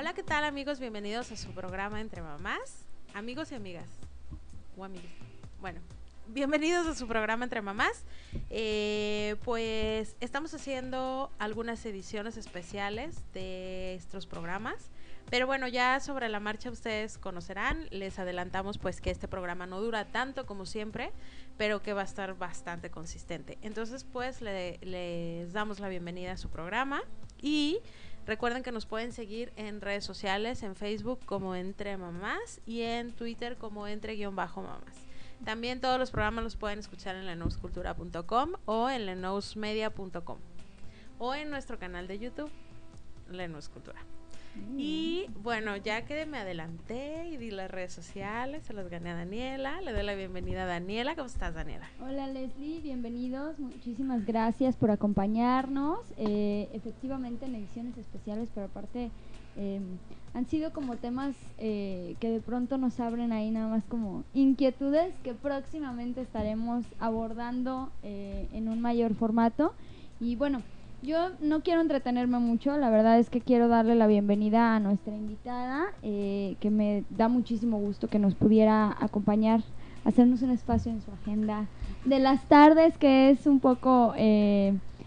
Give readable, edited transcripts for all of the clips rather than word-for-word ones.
Hola, ¿qué tal, amigos? Bienvenidos a su programa Entre Mamás, amigos y amigas, o amigos. Bueno, bienvenidos a su programa Entre Mamás. Pues estamos haciendo algunas ediciones especiales de estos programas, pero bueno, ya sobre la marcha ustedes conocerán. Les adelantamos pues que este programa no dura tanto como siempre, pero que va a estar bastante consistente. Entonces pues les damos la bienvenida a su programa y recuerden que nos pueden seguir en redes sociales, en Facebook como Entre Mamás y en Twitter como Entre-Mamás. También todos los programas los pueden escuchar en lenouscultura.com o en lenousmedia.com o en nuestro canal de YouTube, Lenous Cultura. Y bueno, ya que me adelanté y di las redes sociales, se las gané a Daniela. Le doy la bienvenida a Daniela. ¿Cómo estás, Daniela? Hola, Leslye, bienvenidos. Muchísimas gracias por acompañarnos. Efectivamente, en ediciones especiales, pero aparte han sido como temas que de pronto nos abren ahí nada más como inquietudes que próximamente estaremos abordando en un mayor formato. Y bueno, yo no quiero entretenerme mucho, la verdad es que quiero darle la bienvenida a nuestra invitada, que me da muchísimo gusto que nos pudiera acompañar, hacernos un espacio en su agenda de las tardes, que es un poco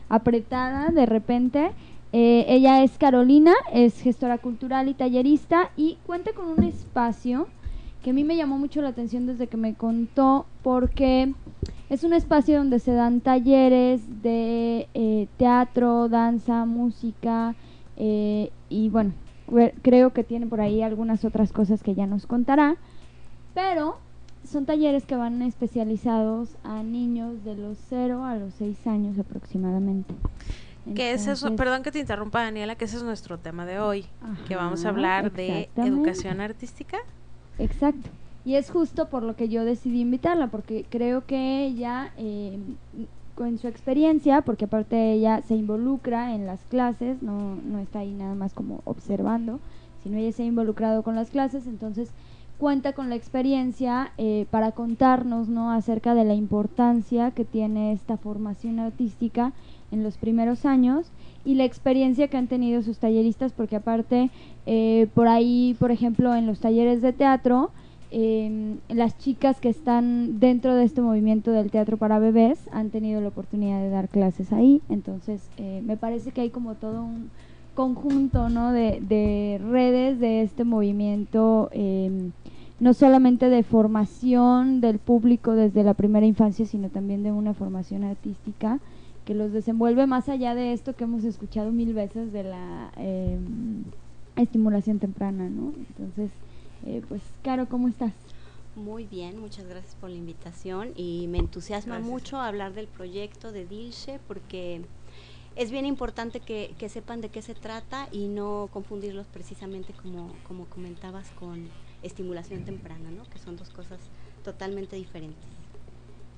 apretada de repente. Ella es Carolina, es gestora cultural y tallerista, y cuenta con un espacio que a mí me llamó mucho la atención desde que me contó, porque es un espacio donde se dan talleres de teatro, danza, música y bueno, creo que tiene por ahí algunas otras cosas que ya nos contará, pero son talleres que van especializados a niños de los 0 a los 6 años aproximadamente. Que ese es, perdón que te interrumpa, Daniela, que ese es nuestro tema de hoy. Ajá, que vamos a hablar de educación artística. Exacto. Y es justo por lo que yo decidí invitarla, porque creo que ella, con su experiencia, porque aparte ella se involucra en las clases, no está ahí nada más como observando, sino ella se ha involucrado con las clases, entonces cuenta con la experiencia para contarnos, ¿no?, acerca de la importancia que tiene esta formación artística en los primeros años y la experiencia que han tenido sus talleristas, porque aparte por ahí, por ejemplo, en los talleres de teatro, las chicas que están dentro de este movimiento del teatro para bebés han tenido la oportunidad de dar clases ahí. Entonces me parece que hay como todo un conjunto, ¿no?, de redes de este movimiento, no solamente de formación del público desde la primera infancia, sino también de una formación artística que los desenvuelve más allá de esto que hemos escuchado mil veces de la estimulación temprana, ¿no? Entonces, pues, Caro, ¿cómo estás? Muy bien, muchas gracias por la invitación y me entusiasma mucho hablar del proyecto de Dilshe, porque es bien importante que sepan de qué se trata y no confundirlos precisamente como comentabas con estimulación temprana, ¿no?, que son dos cosas totalmente diferentes.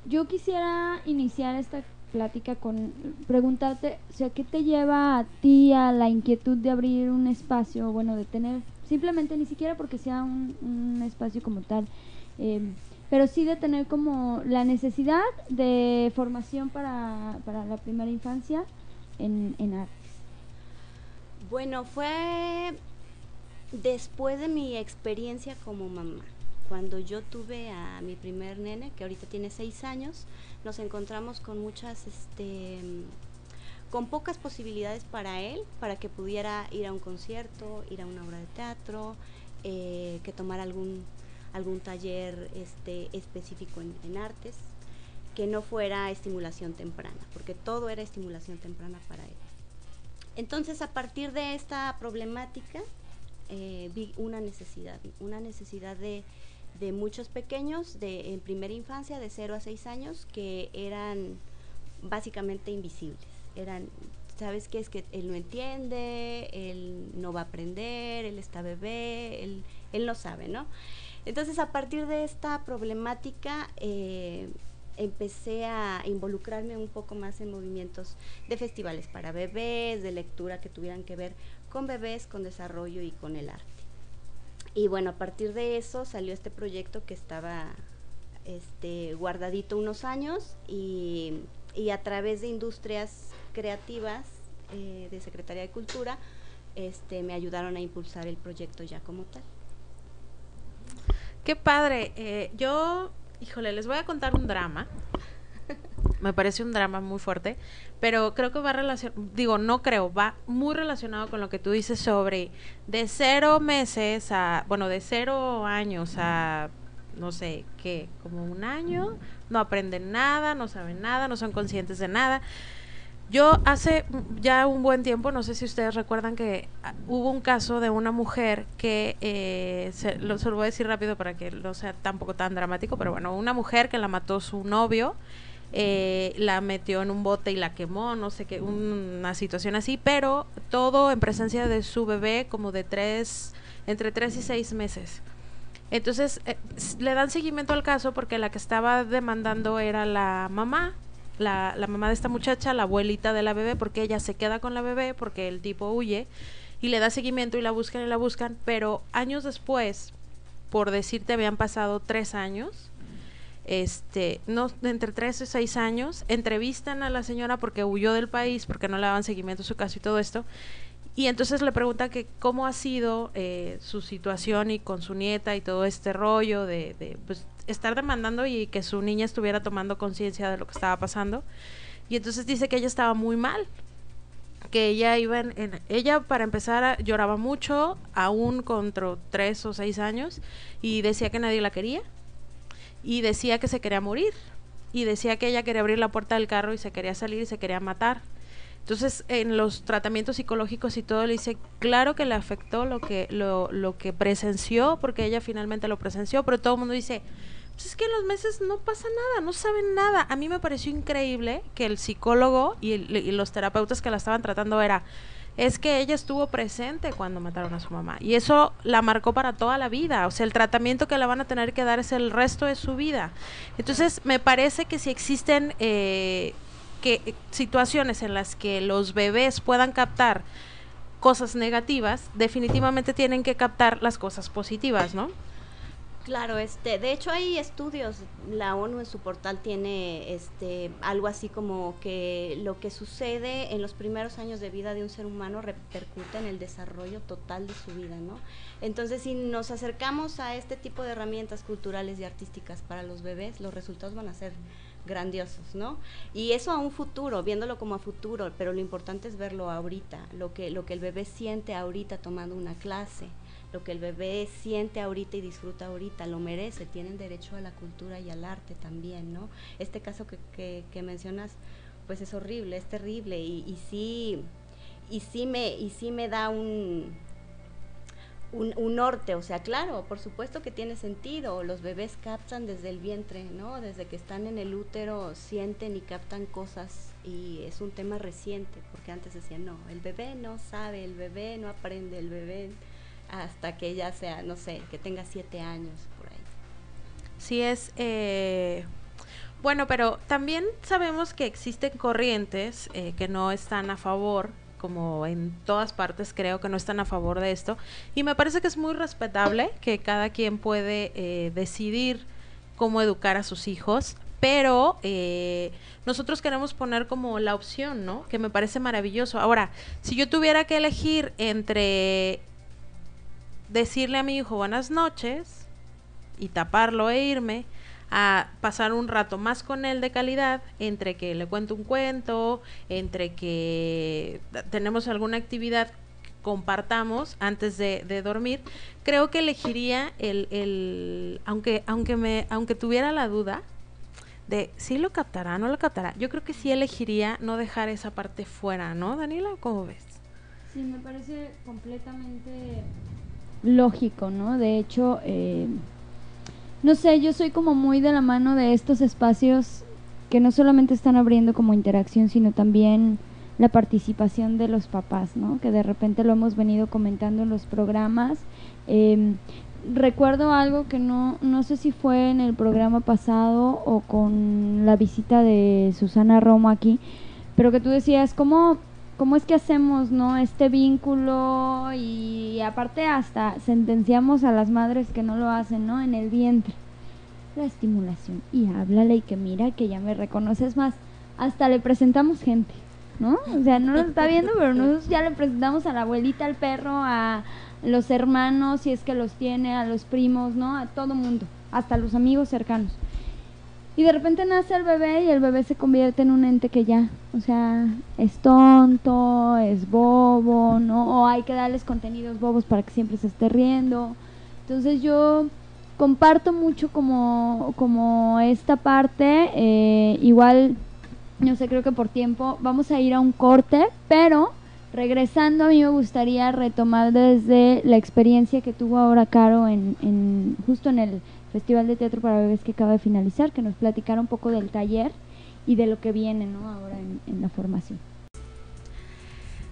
Yo quisiera iniciar esta plática con preguntarte, o sea, ¿qué te lleva a ti a la inquietud de abrir un espacio, bueno, de tener, simplemente ni siquiera porque sea un espacio como tal, pero sí de tener como la necesidad de formación para la primera infancia en artes? Bueno, fue después de mi experiencia como mamá. Cuando yo tuve a mi primer nene, que ahorita tiene 6 años, nos encontramos con muchas, con pocas posibilidades para él, para que pudiera ir a un concierto, ir a una obra de teatro, que tomara algún taller específico en artes, que no fuera estimulación temprana, porque todo era estimulación temprana para él. Entonces, a partir de esta problemática, vi una necesidad de muchos pequeños en primera infancia, de 0 a 6 años, que eran básicamente invisibles. Eran, ¿sabes qué? Es que él no entiende, él no va a aprender, él está bebé, él no sabe, ¿no? Entonces, a partir de esta problemática, empecé a involucrarme un poco más en movimientos de festivales para bebés, de lectura que tuvieran que ver con bebés, con desarrollo y con el arte. Y bueno, a partir de eso salió este proyecto que estaba guardadito unos años, y a través de industrias creativas de Secretaría de Cultura me ayudaron a impulsar el proyecto ya como tal. ¡Qué padre! Yo, híjole, les voy a contar un drama. Me parece un drama muy fuerte, pero creo que va relacionado, digo, no creo, va muy relacionado con lo que tú dices sobre de 0 meses a, bueno, de 0 años a, no sé, ¿qué? Como 1 año, no aprenden nada, no saben nada, no son conscientes de nada. Yo hace ya un buen tiempo, no sé si ustedes recuerdan que hubo un caso de una mujer que, se lo voy a decir rápido para que no sea tampoco tan dramático, pero bueno, una mujer que la mató su novio, la metió en un bote y la quemó, no sé qué, una situación así, pero todo en presencia de su bebé como de entre 3 y 6 meses. Entonces, le dan seguimiento al caso porque la que estaba demandando era la mamá. La mamá de esta muchacha, la abuelita de la bebé, porque ella se queda con la bebé porque el tipo huye, y le da seguimiento y la buscan, pero años después, por decirte, habían pasado 3 años, no, entre 3 y 6 años, entrevistan a la señora porque huyó del país, porque no le daban seguimiento a su caso y todo esto, y entonces le preguntan que cómo ha sido su situación y con su nieta y todo este rollo de pues, estar demandando y que su niña estuviera tomando conciencia de lo que estaba pasando. Y entonces dice que ella estaba muy mal, que ella iba ella para empezar lloraba mucho, aún contra 3 o 6 años, y decía que nadie la quería, y decía que se quería morir, y decía que ella quería abrir la puerta del carro y se quería salir y se quería matar. Entonces, en los tratamientos psicológicos y todo, le dice, claro que le afectó lo que presenció, porque ella finalmente lo presenció, pero todo el mundo dice, pues es que en los meses no pasa nada, no saben nada. A mí me pareció increíble que el psicólogo y los terapeutas que la estaban tratando es que ella estuvo presente cuando mataron a su mamá, y eso la marcó para toda la vida. O sea, el tratamiento que la van a tener que dar es el resto de su vida. Entonces, me parece que si existen... situaciones en las que los bebés puedan captar cosas negativas, definitivamente tienen que captar las cosas positivas, ¿no? Claro, de hecho hay estudios, la ONU en su portal tiene algo así como que lo que sucede en los primeros años de vida de un ser humano repercute en el desarrollo total de su vida, ¿no? Entonces, si nos acercamos a este tipo de herramientas culturales y artísticas para los bebés, los resultados van a ser grandiosos, ¿no? Y eso a un futuro, viéndolo como a futuro, pero lo importante es verlo ahorita, lo que el bebé siente ahorita tomando una clase, lo que el bebé siente ahorita y disfruta ahorita, lo merece, tienen derecho a la cultura y al arte también, ¿no? Este caso que mencionas, pues es horrible, es terrible, y sí me da un norte. O sea, claro, por supuesto que tiene sentido, los bebés captan desde el vientre, ¿no? Desde que están en el útero sienten y captan cosas, y es un tema reciente, porque antes decían, no, el bebé no sabe, el bebé no aprende, el bebé hasta que ya sea, no sé, que tenga 7 años, por ahí. Sí es, bueno, pero también sabemos que existen corrientes que no están a favor, como en todas partes creo que no están a favor de esto, y me parece que es muy respetable que cada quien puede decidir cómo educar a sus hijos, pero nosotros queremos poner como la opción, ¿no? Que me parece maravilloso. Ahora, si yo tuviera que elegir entre decirle a mi hijo buenas noches y taparlo e irme, a pasar un rato más con él de calidad, entre que le cuento un cuento, entre que tenemos alguna actividad que compartamos antes de dormir, creo que elegiría aunque tuviera la duda de si lo captará o no lo captará, yo creo que sí elegiría no dejar esa parte fuera, ¿no, Daniela? ¿Cómo ves? Sí, me parece completamente lógico, ¿no? De hecho, no sé, yo soy como muy de la mano de estos espacios que no solamente están abriendo como interacción, sino también la participación de los papás, ¿no? Que de repente lo hemos venido comentando en los programas. Recuerdo algo que no sé si fue en el programa pasado o con la visita de Susana Romo aquí, pero que tú decías, ¿cómo es que hacemos, ¿no? Este vínculo, y aparte hasta sentenciamos a las madres que no lo hacen, ¿no? En el vientre. La estimulación, y háblale, y que mira, que ya me reconoces más. Hasta le presentamos gente, ¿no? O sea, no nos está viendo, pero nosotros ya le presentamos a la abuelita, al perro, a los hermanos, si es que los tiene, a los primos, ¿no? A todo mundo, hasta a los amigos cercanos. Y de repente nace el bebé y el bebé se convierte en un ente que ya, o sea, es tonto, es bobo, ¿no? O hay que darles contenidos bobos para que siempre se esté riendo. Entonces yo comparto mucho como esta parte, igual, no sé, creo que por tiempo vamos a ir a un corte, pero regresando a mí me gustaría retomar desde la experiencia que tuvo ahora Caro justo en el Festival de Teatro para Bebés que acaba de finalizar, que nos platicara un poco del taller y de lo que viene, ¿no? Ahora en la formación.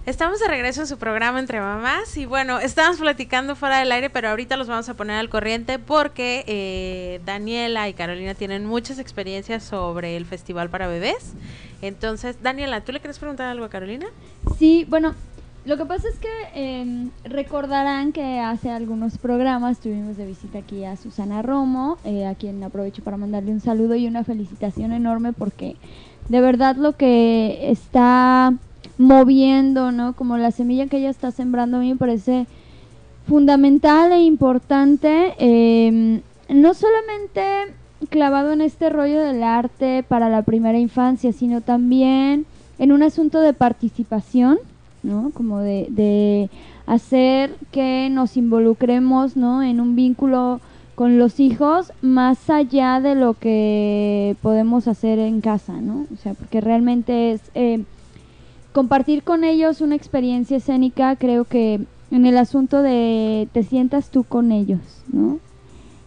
Estamos de regreso en su programa Entre Mamás y bueno, estábamos platicando fuera del aire, pero ahorita los vamos a poner al corriente porque Daniela y Carolina tienen muchas experiencias sobre el Festival para Bebés. Entonces, Daniela, ¿tú le quieres preguntar algo a Carolina? Sí, bueno, lo que pasa es que recordarán que hace algunos programas tuvimos de visita aquí a Susana Romo, a quien aprovecho para mandarle un saludo y una felicitación enorme porque de verdad lo que está moviendo, ¿no? Como la semilla que ella está sembrando, a mí me parece fundamental e importante, no solamente clavado en este rollo del arte para la primera infancia, sino también en un asunto de participación, ¿no? Como de hacer que nos involucremos, ¿no? En un vínculo con los hijos más allá de lo que podemos hacer en casa, ¿no? O sea, porque realmente es compartir con ellos una experiencia escénica, creo que en el asunto de te sientas tú con ellos, ¿no?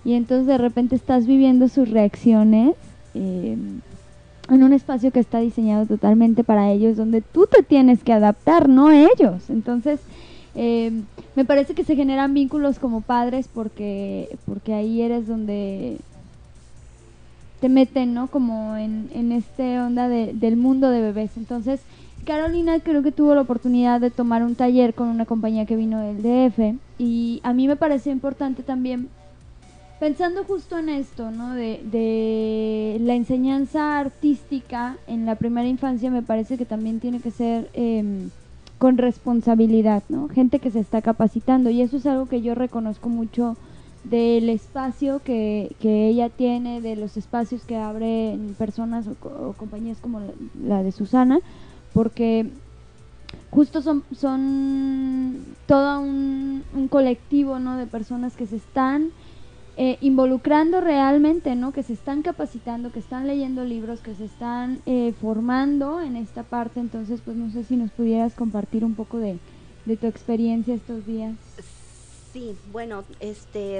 Y entonces de repente estás viviendo sus reacciones en un espacio que está diseñado totalmente para ellos, donde tú te tienes que adaptar, no ellos. Entonces me parece que se generan vínculos como padres porque ahí eres donde te meten, ¿no? Como en esta onda del mundo de bebés. Entonces Carolina creo que tuvo la oportunidad de tomar un taller con una compañía que vino del DF y a mí me pareció importante también, pensando justo en esto, ¿no? De la enseñanza artística en la primera infancia, me parece que también tiene que ser con responsabilidad, ¿no? Gente que se está capacitando, y eso es algo que yo reconozco mucho del espacio que ella tiene, de los espacios que abren personas o compañías como la de Susana, porque justo son todo un colectivo, ¿no? De personas que se están involucrando realmente, ¿no? Que se están capacitando, que están leyendo libros, que se están formando en esta parte. Entonces, pues no sé si nos pudieras compartir un poco de tu experiencia estos días. Sí, bueno,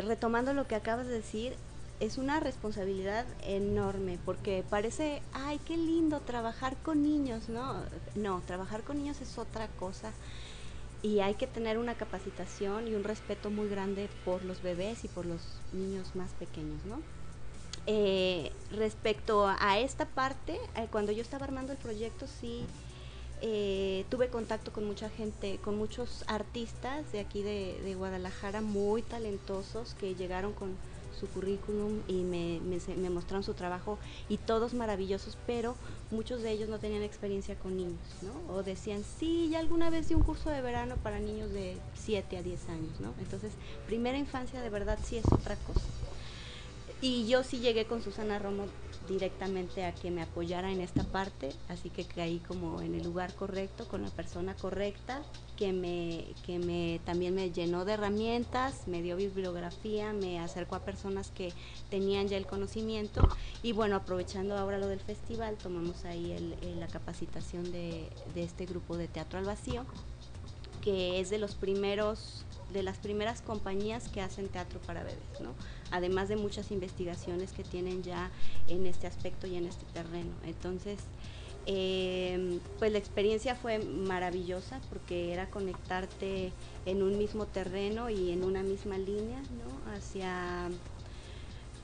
retomando lo que acabas de decir, es una responsabilidad enorme porque parece, ay, qué lindo trabajar con niños, ¿no? No, trabajar con niños es otra cosa y hay que tener una capacitación y un respeto muy grande por los bebés y por los niños más pequeños, ¿no? Respecto a esta parte, cuando yo estaba armando el proyecto, sí tuve contacto con mucha gente, con muchos artistas de aquí de Guadalajara muy talentosos que llegaron con su currículum y me mostraron su trabajo y todos maravillosos, pero muchos de ellos no tenían experiencia con niños, ¿no? O decían, sí, ya alguna vez di un curso de verano para niños de 7 a 10 años, ¿no? Entonces, primera infancia de verdad sí es otra cosa. Y yo sí llegué con Susana Romo directamente a que me apoyara en esta parte, así que caí como en el lugar correcto, con la persona correcta, que también me llenó de herramientas, me dio bibliografía, me acercó a personas que tenían ya el conocimiento y bueno, aprovechando ahora lo del festival, tomamos ahí la capacitación de este grupo de Teatro al Vacío, que es de las primeras compañías que hacen teatro para bebés, ¿no? Además de muchas investigaciones que tienen ya en este aspecto y en este terreno. Entonces, pues la experiencia fue maravillosa porque era conectarte en un mismo terreno y en una misma línea, ¿no? Hacia,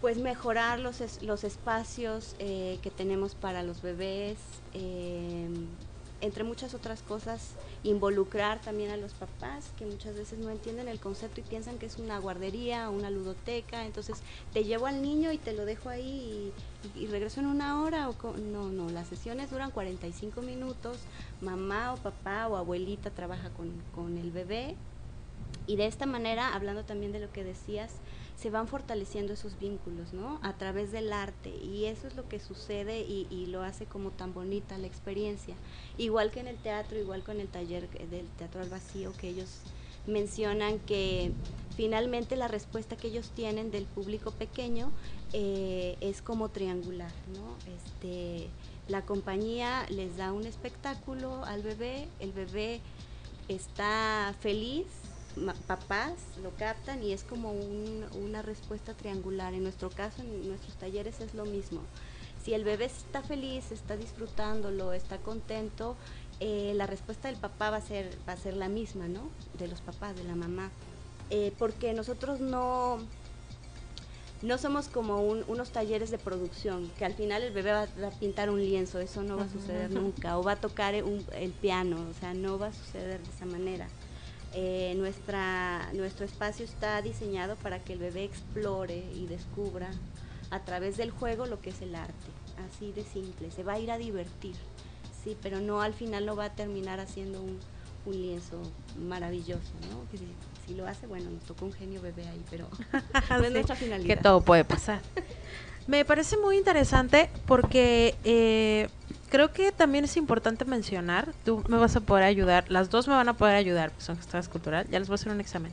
pues, mejorar los espacios que tenemos para los bebés, entre muchas otras cosas, involucrar también a los papás, que muchas veces no entienden el concepto y piensan que es una guardería, una ludoteca, entonces te llevo al niño y te lo dejo ahí y regreso en una hora. No, las sesiones duran 45 minutos, mamá o papá o abuelita trabaja con el bebé, y de esta manera, hablando también de lo que decías, se van fortaleciendo esos vínculos, ¿no?, a través del arte, y eso es lo que sucede y lo hace como tan bonita la experiencia. Igual que en el teatro, igual con el taller del Teatro al Vacío, que ellos mencionan que finalmente la respuesta que ellos tienen del público pequeño es como triangular, ¿no? La compañía les da un espectáculo al bebé, el bebé está feliz, papás lo captan y es como una respuesta triangular. En nuestro caso, en nuestros talleres es lo mismo. Si el bebé está feliz, está disfrutándolo, está contento, la respuesta del papá va a ser la misma, ¿no?, de los papás, de la mamá, porque nosotros no somos como unos talleres de producción, que al final el bebé va a pintar un lienzo, eso no va a suceder nunca, o va a tocar el piano, o sea, no va a suceder de esa manera. Nuestro espacio está diseñado para que el bebé explore y descubra a través del juego lo que es el arte, así de simple. Se va a ir a divertir, sí, pero no, al final no va a terminar haciendo un lienzo maravilloso, ¿no? Que si lo hace, bueno, nos tocó un genio bebé ahí, pero no es nuestra finalidad. Que todo puede pasar. Me parece muy interesante porque creo que también es importante mencionar, tú me vas a poder ayudar, las dos me van a poder ayudar, pues aunque estás cultural, ya les voy a hacer un examen.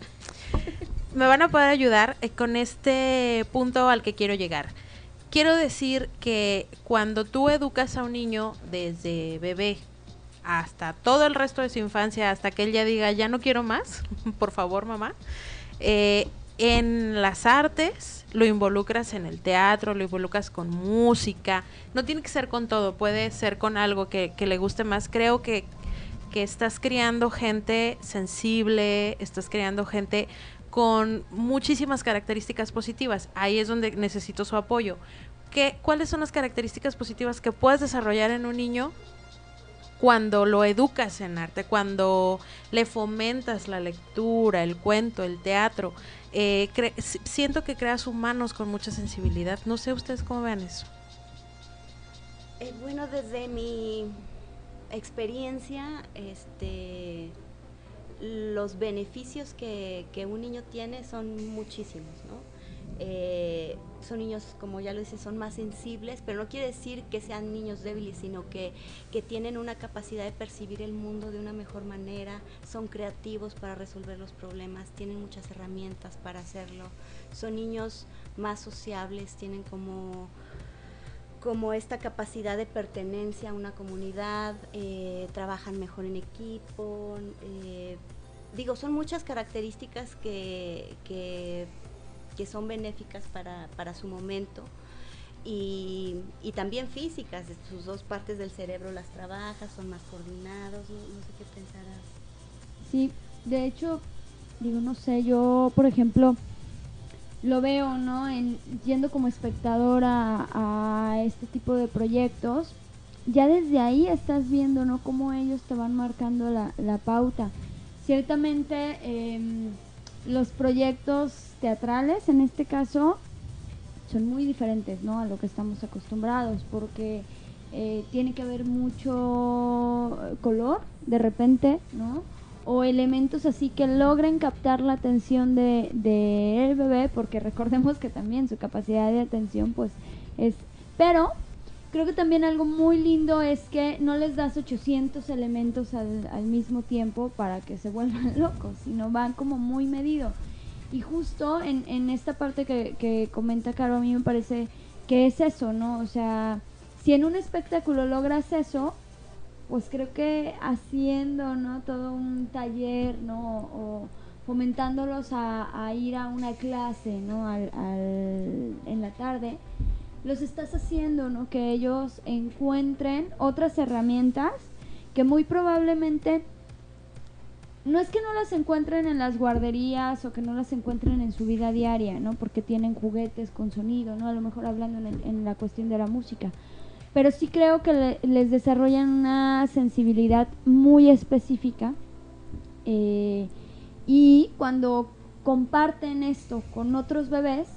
Me van a poder ayudar con este punto al que quiero llegar. Quiero decir que cuando tú educas a un niño desde bebé hasta todo el resto de su infancia, hasta que él ya diga, ya no quiero más, por favor mamá, en las artes, lo involucras en el teatro, lo involucras con música, no tiene que ser con todo, puede ser con algo que le guste más. Creo que estás creando gente sensible, estás creando gente con muchísimas características positivas, ahí es donde necesito su apoyo. ¿Cuáles son las características positivas que puedes desarrollar en un niño cuando lo educas en arte, cuando le fomentas la lectura, el cuento, el teatro? Siento que creas humanos con mucha sensibilidad. No sé ustedes cómo vean eso. Bueno, desde mi experiencia, los beneficios que un niño tiene son muchísimos, ¿no? Son niños, como ya lo dice, son más sensibles, pero no quiere decir que sean niños débiles, sino que tienen una capacidad de percibir el mundo de una mejor manera, son creativos para resolver los problemas, tienen muchas herramientas para hacerlo, son niños más sociables, tienen como esta capacidad de pertenencia a una comunidad, trabajan mejor en equipo, son muchas características que son benéficas para su momento, y también físicas, sus dos partes del cerebro las trabaja, son más coordinados, no sé qué pensarás. Sí, de hecho, no sé, yo por ejemplo lo veo, ¿no?, yendo como espectadora a este tipo de proyectos, ya desde ahí estás viendo, ¿no?, cómo ellos te van marcando la pauta. Ciertamente, los proyectos teatrales, en este caso, son muy diferentes, ¿no?, a lo que estamos acostumbrados, porque tiene que haber mucho color, de repente, ¿no?, o elementos así que logren captar la atención del bebé, porque recordemos que también su capacidad de atención, pues, es... Pero creo que también algo muy lindo es que no les das 800 elementos al mismo tiempo para que se vuelvan locos, sino van como muy medido. Y justo en esta parte que comenta Caro, a mí me parece que es eso, ¿no? O sea, si en un espectáculo logras eso, pues creo que haciendo, ¿no?, todo un taller, ¿no?, o fomentándolos a ir a una clase, ¿no?, en la tarde, los estás haciendo, ¿no?, que ellos encuentren otras herramientas que muy probablemente no es que no las encuentren en las guarderías o que no las encuentren en su vida diaria, ¿no?, porque tienen juguetes con sonido, ¿no?, a lo mejor hablando en la cuestión de la música, pero sí creo que les desarrollan una sensibilidad muy específica, y cuando comparten esto con otros bebés,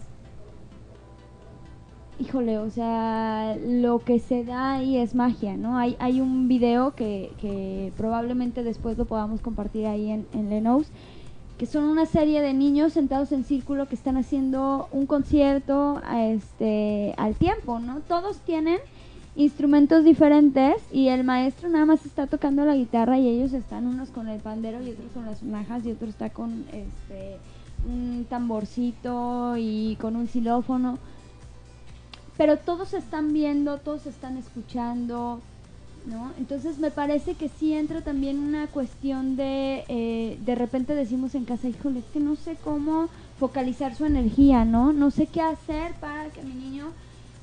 híjole, o sea, lo que se da ahí es magia, ¿no? Hay un video que probablemente después lo podamos compartir ahí en Lenous, que son una serie de niños sentados en círculo que están haciendo un concierto al tiempo, ¿no? Todos tienen instrumentos diferentes y el maestro nada más está tocando la guitarra y ellos están unos con el pandero y otros con las sonajas y otro está con un tamborcito y con un xilófono. Pero todos están viendo, todos están escuchando, ¿no? Entonces me parece que sí entra también una cuestión de repente decimos en casa, híjole, es que no sé cómo focalizar su energía, ¿no? No sé qué hacer para que mi niño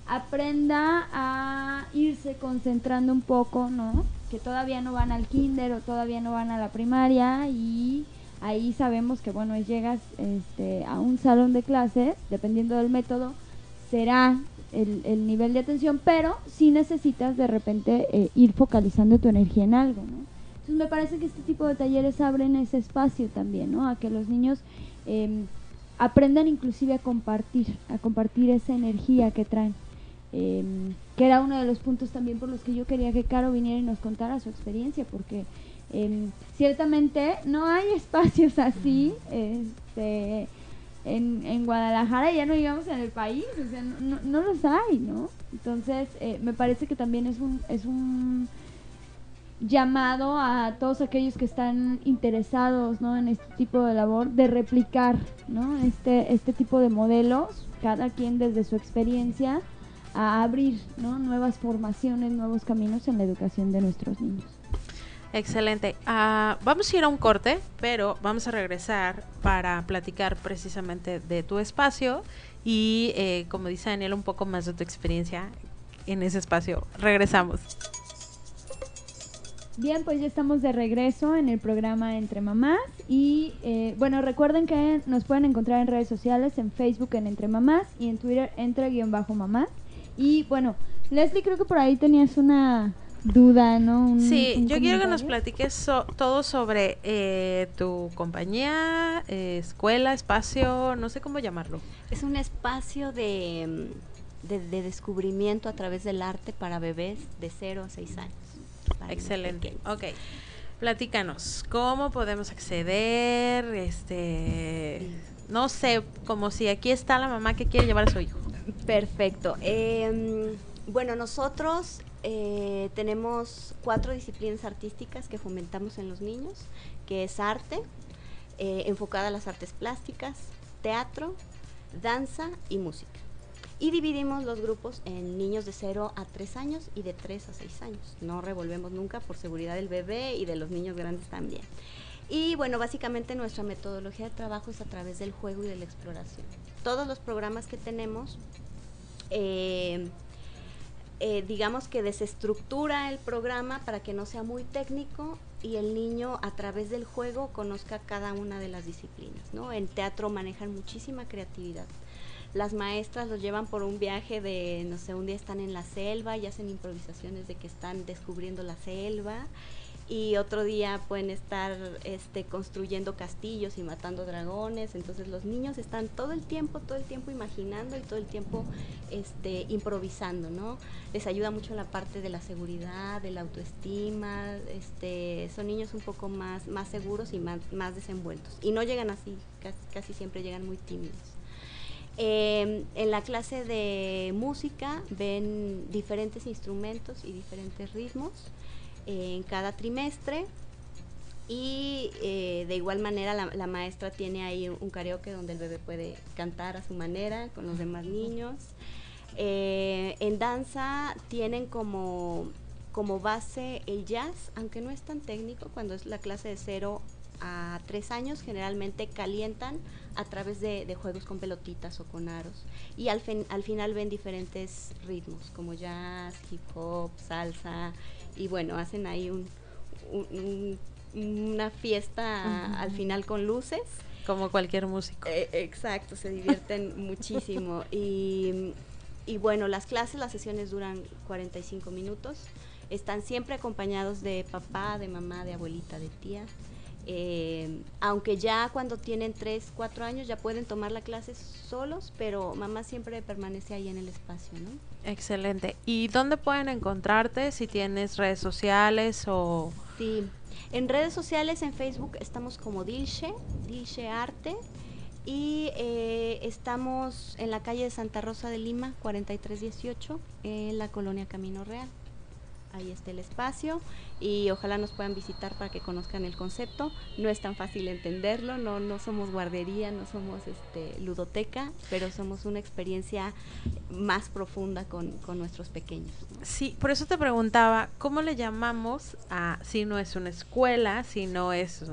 aprenda a irse concentrando un poco, ¿no? Que todavía no van al kinder o todavía no van a la primaria, y ahí sabemos que, bueno, llegas a un salón de clases, dependiendo del método, será el nivel de atención, pero sí necesitas de repente ir focalizando tu energía en algo, ¿no? Entonces me parece que este tipo de talleres abren ese espacio también, ¿no? A que los niños aprendan inclusive a compartir esa energía que traen, que era uno de los puntos también por los que yo quería que Caro viniera y nos contara su experiencia, porque ciertamente no hay espacios así, En Guadalajara, ya no digamos en el país, o sea, no los hay, ¿no? Entonces, me parece que también es un llamado a todos aquellos que están interesados, ¿no?, en este tipo de labor, de replicar, ¿no?, este tipo de modelos, cada quien desde su experiencia, a abrir, ¿no?, nuevas formaciones, nuevos caminos en la educación de nuestros niños. Excelente. Vamos a ir a un corte, pero vamos a regresar para platicar precisamente de tu espacio y, como dice Daniela, un poco más de tu experiencia en ese espacio. Regresamos. Bien, pues ya estamos de regreso en el programa Entre Mamás y, bueno, recuerden que nos pueden encontrar en redes sociales, en Facebook en Entre Mamás y en Twitter entre-mamás. Y, bueno, Leslye, creo que por ahí tenías una duda, ¿no? Sí, yo quiero que nos platiques todo sobre tu compañía, escuela, espacio, no sé cómo llamarlo. Es un espacio de descubrimiento a través del arte para bebés de 0 a 6 años. Excelente. Ok, platícanos, ¿cómo podemos acceder? No sé, como si aquí está la mamá que quiere llevar a su hijo. Perfecto. Bueno, nosotros tenemos 4 disciplinas artísticas que fomentamos en los niños, que es arte, enfocada a las artes plásticas, teatro, danza y música. Y dividimos los grupos en niños de 0 a 3 años y de 3 a 6 años. No revolvemos nunca por seguridad del bebé y de los niños grandes también. Y bueno, básicamente nuestra metodología de trabajo es a través del juego y de la exploración. Todos los programas que tenemos, digamos que desestructura el programa para que no sea muy técnico y el niño a través del juego conozca cada una de las disciplinas, ¿no? En teatro manejan muchísima creatividad. Las maestras los llevan por un viaje de, no sé, un día están en la selva y hacen improvisaciones de que están descubriendo la selva, y otro día pueden estar construyendo castillos y matando dragones. Entonces los niños están todo el tiempo imaginando y todo el tiempo improvisando, ¿no? Les ayuda mucho la parte de la seguridad, de la autoestima, son niños un poco más seguros y más desenvueltos, y no llegan así, casi siempre llegan muy tímidos. En la clase de música ven diferentes instrumentos y diferentes ritmos en cada trimestre, y de igual manera la maestra tiene ahí un karaoke donde el bebé puede cantar a su manera con los demás niños. En danza tienen como base el jazz, aunque no es tan técnico. Cuando es la clase de 0 a 3 años generalmente calientan a través de juegos con pelotitas o con aros, y al final ven diferentes ritmos como jazz, hip hop, salsa, y bueno, hacen ahí una fiesta al final con luces. Como cualquier músico. Exacto, se divierten muchísimo. Y Y bueno, las clases, las sesiones duran 45 minutos, están siempre acompañados de papá, de mamá, de abuelita, de tía. Aunque ya cuando tienen 3, 4 años ya pueden tomar la clase solos, pero mamá siempre permanece ahí en el espacio, ¿no? Excelente. ¿Y dónde pueden encontrarte? Si tienes redes sociales o... Sí, en redes sociales, en Facebook estamos como Dilche Arte, y estamos en la calle de Santa Rosa de Lima, 4318, en la colonia Camino Real. Ahí está el espacio y ojalá nos puedan visitar para que conozcan el concepto. No es tan fácil entenderlo, no somos guardería, no somos ludoteca, pero somos una experiencia más profunda con nuestros pequeños, ¿no? Sí, por eso te preguntaba, ¿cómo le llamamos a, si no es una escuela, si no es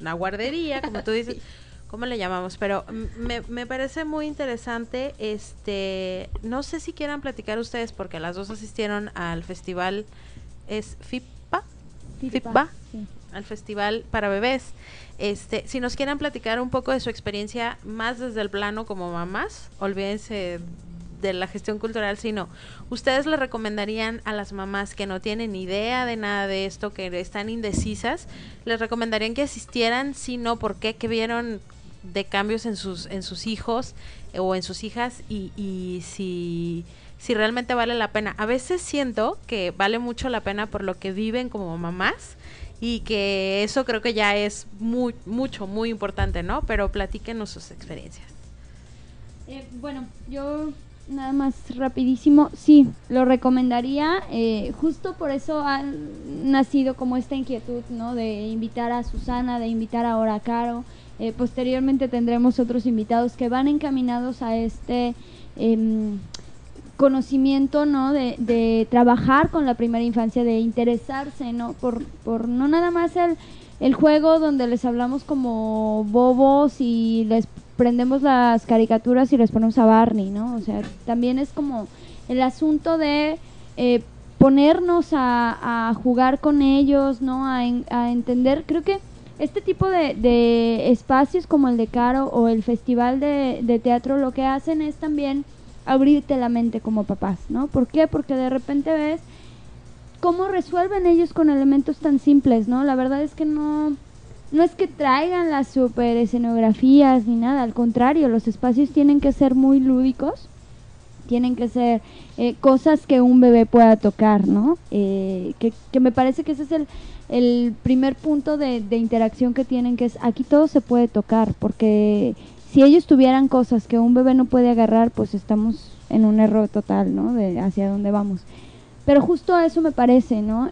una guardería, como tú dices? Sí. ¿Cómo le llamamos? Pero me parece muy interesante, no sé si quieran platicar ustedes, porque las dos asistieron al festival, ¿es FIPA? FIPA, sí. Al festival para bebés. Si nos quieran platicar un poco de su experiencia, más desde el plano como mamás, olvídense de la gestión cultural, sino ustedes le recomendarían a las mamás que no tienen idea de nada de esto, que están indecisas, les recomendarían que asistieran, si no, ¿por qué? ¿Qué vieron de cambios en sus hijos o en sus hijas, y si realmente vale la pena? A veces siento que vale mucho la pena por lo que viven como mamás, y que eso creo que ya es muy importante, ¿no? Pero platíquenos sus experiencias. Bueno, yo nada más rapidísimo, sí, lo recomendaría, justo por eso ha nacido como esta inquietud, ¿no? De invitar a Susana, de invitar ahora a Caro. Posteriormente tendremos otros invitados que van encaminados a este conocimiento, ¿no? De trabajar con la primera infancia, de interesarse, ¿no? Por no nada más el juego donde les hablamos como bobos y les prendemos las caricaturas y les ponemos a Barney, ¿no? O sea, también es como el asunto de ponernos a jugar con ellos, ¿no? A entender, creo que este tipo de espacios como el de Caro o el festival de teatro, lo que hacen es también abrirte la mente como papás, ¿no? ¿Por qué? Porque de repente ves cómo resuelven ellos con elementos tan simples, ¿no? La verdad es que no es que traigan las super escenografías ni nada, al contrario, los espacios tienen que ser muy lúdicos, tienen que ser cosas que un bebé pueda tocar, ¿no? Que me parece que ese es el primer punto de interacción que tienen, que es aquí todo se puede tocar, porque si ellos tuvieran cosas que un bebé no puede agarrar, pues estamos en un error total, ¿no? De hacia dónde vamos. Pero justo eso me parece, ¿no?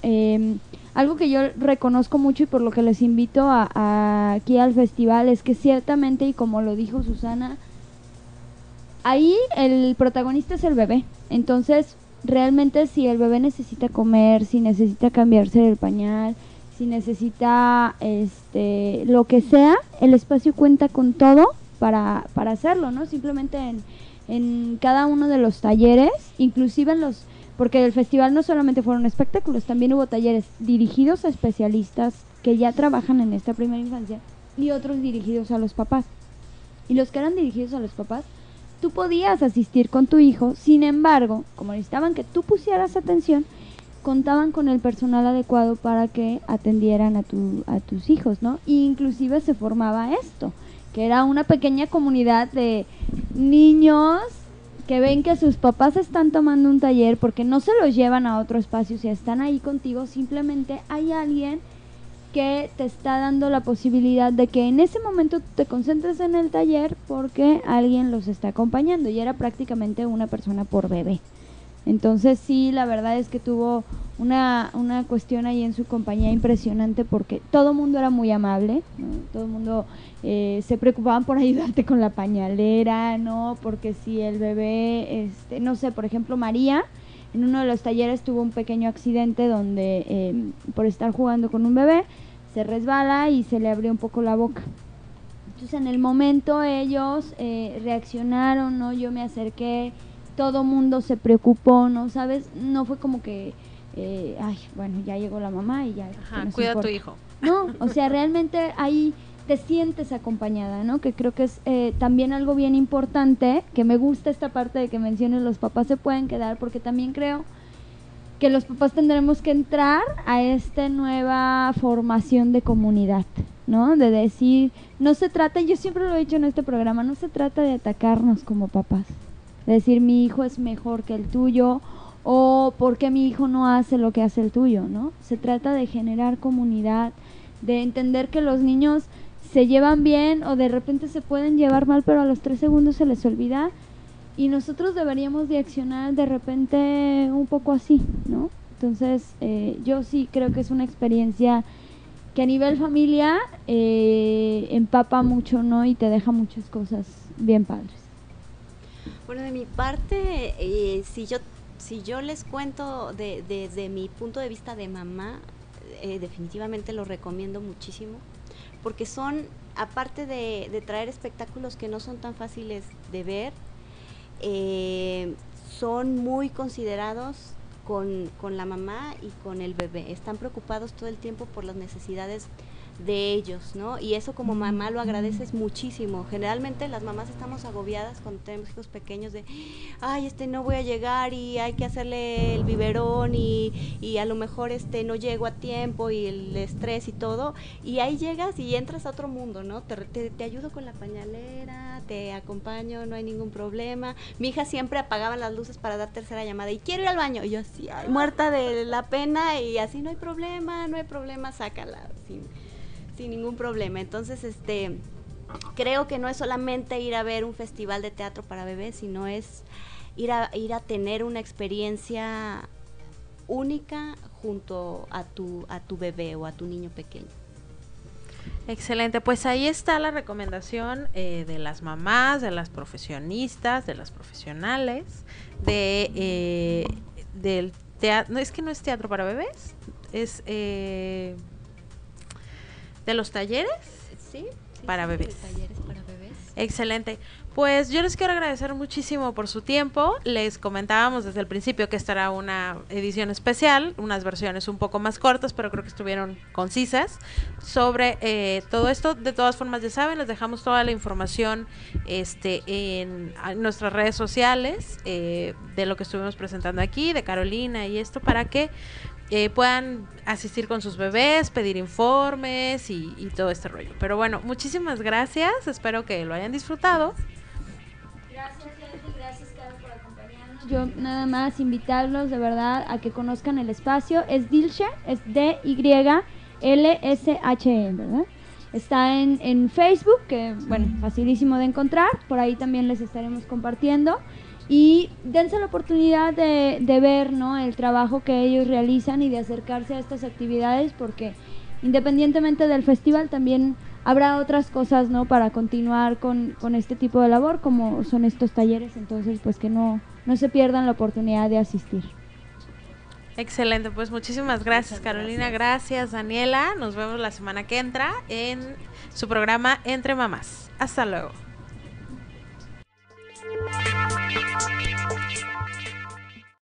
Algo que yo reconozco mucho y por lo que les invito a aquí al festival es que ciertamente, y como lo dijo Susana, ahí el protagonista es el bebé. Entonces, realmente si el bebé necesita comer, si necesita cambiarse el pañal, si necesita lo que sea, el espacio cuenta con todo para hacerlo, ¿no? Simplemente en cada uno de los talleres, inclusive en los... Porque el festival no solamente fueron espectáculos, también hubo talleres dirigidos a especialistas que ya trabajan en esta primera infancia y otros dirigidos a los papás. Y los que eran dirigidos a los papás, tú podías asistir con tu hijo, sin embargo, como necesitaban que tú pusieras atención, contaban con el personal adecuado para que atendieran a tus hijos, ¿no? E inclusive se formaba esto, que era una pequeña comunidad de niños que ven que sus papás están tomando un taller porque no se los llevan a otro espacio, si están ahí contigo, simplemente hay alguien que te está dando la posibilidad de que en ese momento te concentres en el taller porque alguien los está acompañando, y era prácticamente una persona por bebé. Entonces sí, la verdad es que tuvo una cuestión ahí en su compañía impresionante, porque todo el mundo era muy amable, ¿no? Todo el mundo se preocupaban por ayudarte con la pañalera, ¿no? Porque si el bebé, no sé, por ejemplo María, en uno de los talleres tuvo un pequeño accidente donde por estar jugando con un bebé se resbala y se le abrió un poco la boca. Entonces en el momento ellos reaccionaron, ¿no? Yo me acerqué, todo mundo se preocupó, ¿no? ¿Sabes? No fue como que, ya llegó la mamá y ya. Ajá, cuida a tu hijo. No, o sea, realmente ahí te sientes acompañada, ¿no? Que creo que es también algo bien importante, que me gusta esta parte de que menciones los papás se pueden quedar, porque también creo que los papás tendremos que entrar a esta nueva formación de comunidad, ¿no? De decir, no se trata, yo siempre lo he dicho en este programa, no se trata de atacarnos como papás, de decir mi hijo es mejor que el tuyo, o por qué mi hijo no hace lo que hace el tuyo, ¿no? Se trata de generar comunidad, de entender que los niños se llevan bien o de repente se pueden llevar mal, pero a los 3 segundos se les olvida, y nosotros deberíamos de accionar de repente un poco así, ¿no? Entonces, yo sí creo que es una experiencia que a nivel familia empapa mucho, ¿no? Y te deja muchas cosas bien padres. Bueno, de mi parte, si yo les cuento desde mi punto de vista de mamá, definitivamente lo recomiendo muchísimo, porque son, aparte de traer espectáculos que no son tan fáciles de ver, son muy considerados con la mamá y con el bebé, están preocupados todo el tiempo por las necesidades de ellos, ¿no? Y eso como mamá lo agradeces muchísimo. Generalmente las mamás estamos agobiadas cuando tenemos hijos pequeños de, ay, no voy a llegar y hay que hacerle el biberón y a lo mejor no llego a tiempo y el estrés y todo, y ahí llegas y entras a otro mundo, ¿no? Te ayudo con la pañalera, te acompaño, no hay ningún problema. Mi hija siempre apagaba las luces para dar tercera llamada y quiero ir al baño, y yo así, ay, muerta de la pena, y así no hay problema, sácala, sí. Sin ningún problema. Entonces, creo que no es solamente ir a ver un festival de teatro para bebés, sino es ir a tener una experiencia única junto a tu bebé o a tu niño pequeño. Excelente, pues ahí está la recomendación de las mamás, de las profesionistas, de las profesionales, del teatro, no, es que no es teatro para bebés, es... ¿de los talleres? Sí, para bebés. De talleres para bebés. Excelente. Pues yo les quiero agradecer muchísimo por su tiempo. Les comentábamos desde el principio que estará una edición especial, unas versiones un poco más cortas, pero creo que estuvieron concisas sobre todo esto. De todas formas, ya saben, les dejamos toda la información en nuestras redes sociales de lo que estuvimos presentando aquí, de Carolina y esto, para que puedan asistir con sus bebés, pedir informes y todo este rollo. Pero bueno, muchísimas gracias, espero que lo hayan disfrutado. Gracias, Leslie, gracias, Carol, por acompañarnos. Yo nada más invitarlos de verdad a que conozcan el espacio. Es Dilshe, es DYLSHE, ¿verdad? Está en Facebook, que bueno, facilísimo de encontrar, por ahí también les estaremos compartiendo. Y dense la oportunidad de ver, ¿no?, el trabajo que ellos realizan y de acercarse a estas actividades, porque independientemente del festival también habrá otras cosas, ¿no?, para continuar con este tipo de labor, como son estos talleres. Entonces, pues que no se pierdan la oportunidad de asistir. Excelente, pues muchísimas gracias, Carolina, gracias, Daniela. Nos vemos la semana que entra en su programa Entre Mamás. Hasta luego.